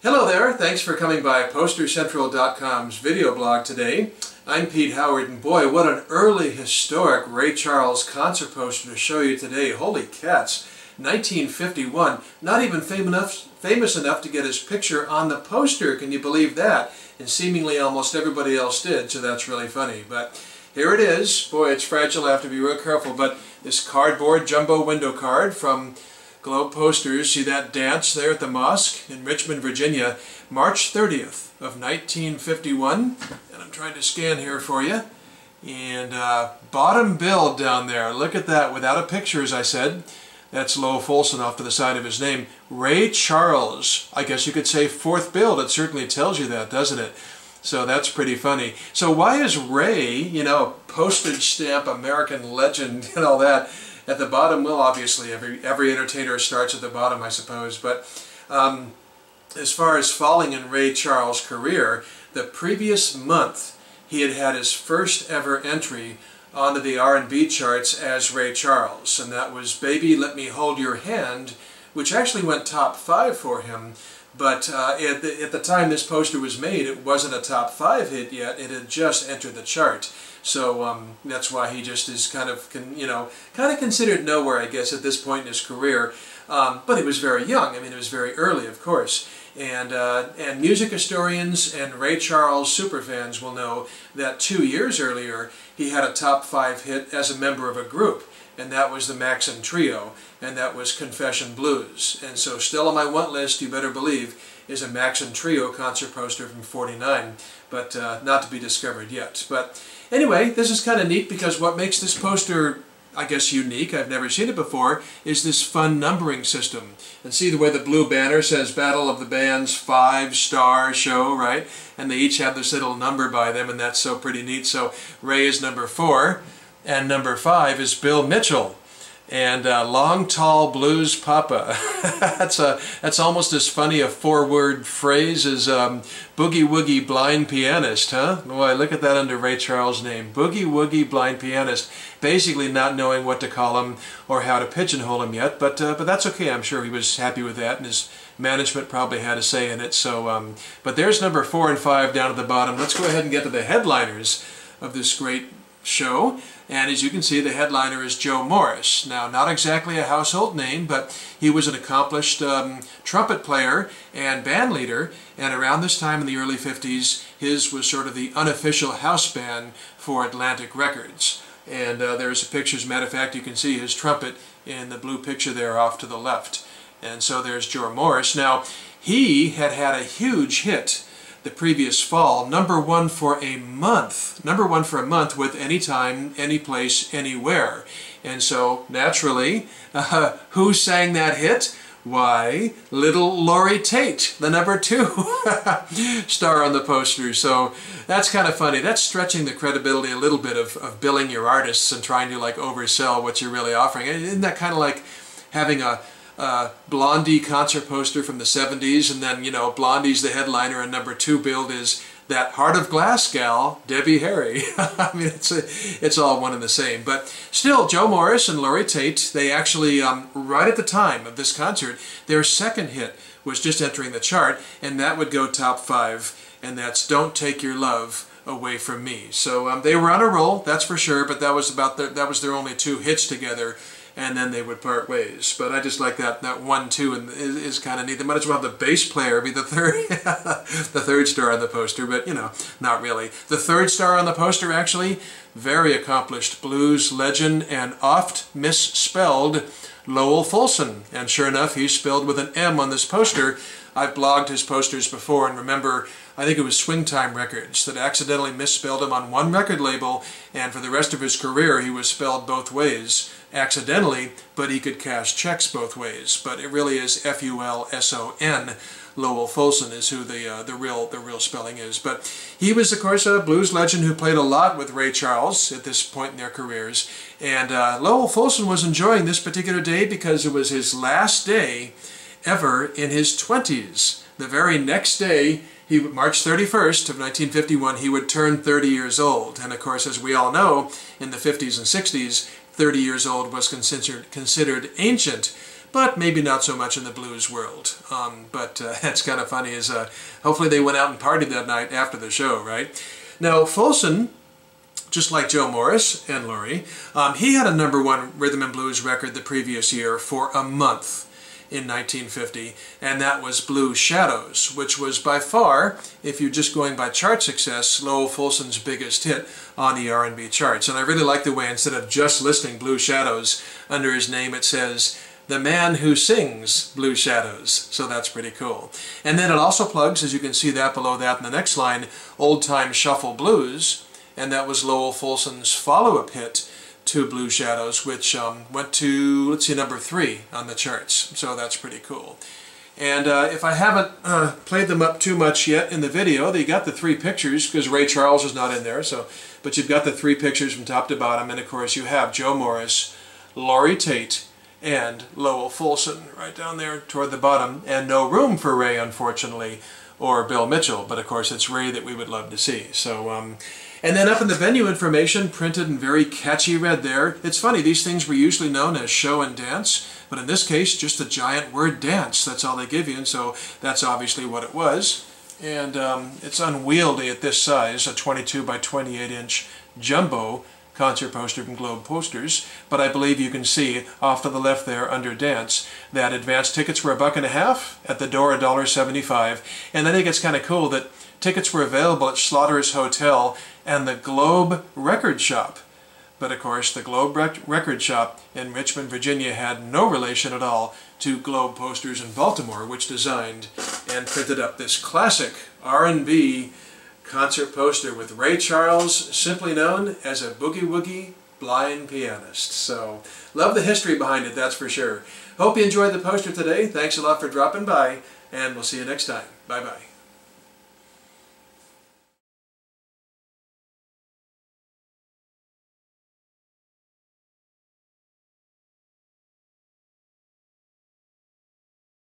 Hello there, thanks for coming by PosterCentral.com's video blog today. I'm Pete Howard, and boy, what an early historic Ray Charles concert poster to show you today. Holy cats, 1951, not even famous enough to get his picture on the poster, can you believe that? And seemingly almost everybody else did, so that's really funny. But here it is. Boy, it's fragile, I have to be real careful, but this cardboard jumbo window card from Globe Posters. See that dance there at the mosque in Richmond, Virginia, March 30th of 1951. And I'm trying to scan here for you. And bottom billed down there. Look at that, without a picture, as I said. That's Lowell Fulson off to the side of his name. Ray Charles. I guess you could say fourth billed. It certainly tells you that, doesn't it? So that's pretty funny. So why is Ray, you know, postage stamp, American legend and all that, at the bottom? Well, obviously, every entertainer starts at the bottom, I suppose. But as far as falling in Ray Charles' career, the previous month he had his first ever entry onto the R&B charts as Ray Charles, and that was Baby, Let Me Hold Your Hand, which actually went top 5 for him. But at the time this poster was made, it wasn't a top 5 hit yet. It had just entered the chart. So that's why he just is kind of considered nowhere, I guess, at this point in his career. But he was very young. I mean, it was very early, of course. And music historians and Ray Charles superfans will know that 2 years earlier, he had a top 5 hit as a member of a group. And that was the Maxon Trio, and that was Confession Blues. And so still on my want list, you better believe, is a Maxon Trio concert poster from '49, but not to be discovered yet. But anyway, this is kind of neat because what makes this poster, I guess, unique, I've never seen it before, is this fun numbering system. And see the way the blue banner says Battle of the Bands 5-star show, right? And they each have this little number by them, and that's so pretty neat. So Ray is number 4. And number 5 is Bill Mitchell, and Long Tall Blues Papa. that's almost as funny a four-word phrase as Boogie Woogie Blind Pianist, huh? Boy, look at that under Ray Charles' name, Boogie Woogie Blind Pianist. Basically, not knowing what to call him or how to pigeonhole him yet, but that's okay. I'm sure he was happy with that, and his management probably had a say in it. So, but there's number 4 and 5 down at the bottom. Let's go ahead and get to the headliners of this great show. And as you can see, the headliner is Joe Morris. Now, not exactly a household name, but he was an accomplished trumpet player and band leader, and around this time in the early 50s, his was sort of the unofficial house band for Atlantic Records. And there's a picture, as a matter of fact, you can see his trumpet in the blue picture there off to the left. And so there's Joe Morris. Now, he had had a huge hit the previous fall, #1 for a month, #1 for a month with Anytime, Anyplace, Anywhere. And so, naturally, who sang that hit? Why, Little Laurie Tate, the #2 star on the poster. So that's kind of funny. That's stretching the credibility a little bit of billing your artists and trying to, like, oversell what you're really offering. Isn't that kind of like having a Blondie concert poster from the '70s, and then, you know, Blondie's the headliner, and #2 billed is that Heart of Glass gal, Debbie Harry. I mean, it's all one and the same. But still, Joe Morris and Laurie Tate, they actually, right at the time of this concert, their second hit was just entering the chart, and that would go top 5, and that's Don't Take Your Love Away From Me. So they were on a roll, that's for sure, but that was about their only 2 hits together, and then they would part ways. But I just like that 1-2, and is kind of neat. They might as well have the bass player be the third star on the poster, but, you know, not really. The third star on the poster, actually, very accomplished blues legend and oft misspelled Lowell Fulson. And sure enough, he's spelled with an M on this poster. I've blogged his posters before, and remember, I think it was Swing Time Records that accidentally misspelled him on one record label, and for the rest of his career he was spelled both ways accidentally, but he could cash checks both ways. But it really is F-U-L-S-O-N. Lowell Fulson is who the real spelling is. But he was, of course, a blues legend who played a lot with Ray Charles at this point in their careers. And Lowell Fulson was enjoying this particular day because it was his last day ever in his 20s. The very next day, March 31st of 1951, he would turn 30 years old. And of course, as we all know, in the 50s and 60s, 30 years old was considered ancient. but maybe not so much in the blues world. But that's kind of funny. Is hopefully they went out and partied that night after the show, right? Now, Fulson, just like Joe Morris and Laurie, he had a #1 rhythm and blues record the previous year for a month in 1950, and that was Blue Shadows, which was by far, if you're just going by chart success, Lowell Fulson's biggest hit on the R&B charts. And I really like the way, instead of just listing Blue Shadows under his name, it says, "The Man Who Sings Blue Shadows." So that's pretty cool. And then it also plugs, as you can see that below that in the next line, Old Time Shuffle Blues, and that was Lowell Fulson's follow-up hit to Blue Shadows, which went to, let's see, #3 on the charts. So that's pretty cool. And if I haven't played them up too much yet in the video, they got the 3 pictures, because Ray Charles is not in there, so, but you've got the 3 pictures from top to bottom, and of course you have Joe Morris, Laurie Tate, and Lowell Fulson right down there toward the bottom, and no room for Ray, unfortunately, or Bill Mitchell, but of course it's Ray that we would love to see. So, and then up in the venue information, printed in very catchy red there. It's funny, these things were usually known as show and dance, but in this case, just a giant word dance. That's all they give you, and so that's obviously what it was. And it's unwieldy at this size, a 22 by 28 inch jumbo concert poster from Globe Posters, but I believe you can see off to the left there under dance that advance tickets were $1.50, at the door $1.75, and I think it's kind of cool that tickets were available at Slaughter's Hotel and the Globe Record Shop. But of course, the Globe Record Shop in Richmond, Virginia had no relation at all to Globe Posters in Baltimore, which designed and printed up this classic R&B concert poster with Ray Charles, simply known as a boogie woogie blind pianist. So, love the history behind it, that's for sure. Hope you enjoyed the poster today. Thanks a lot for dropping by, and we'll see you next time. Bye-bye.